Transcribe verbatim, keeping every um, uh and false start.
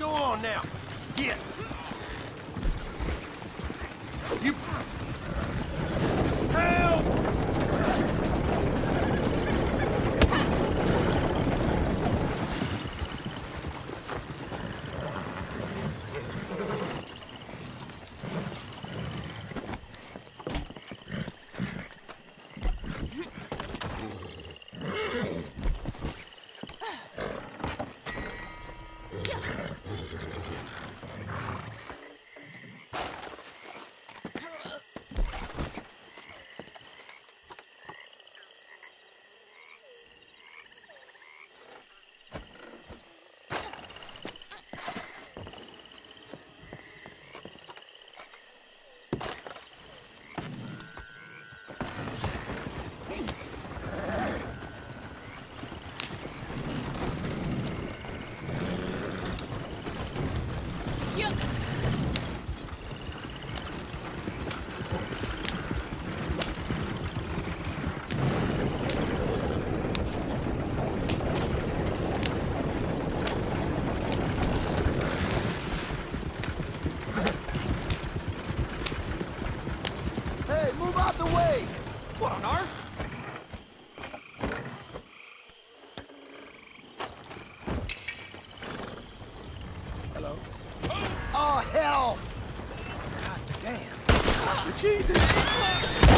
Go on now. Get. You... Jesus!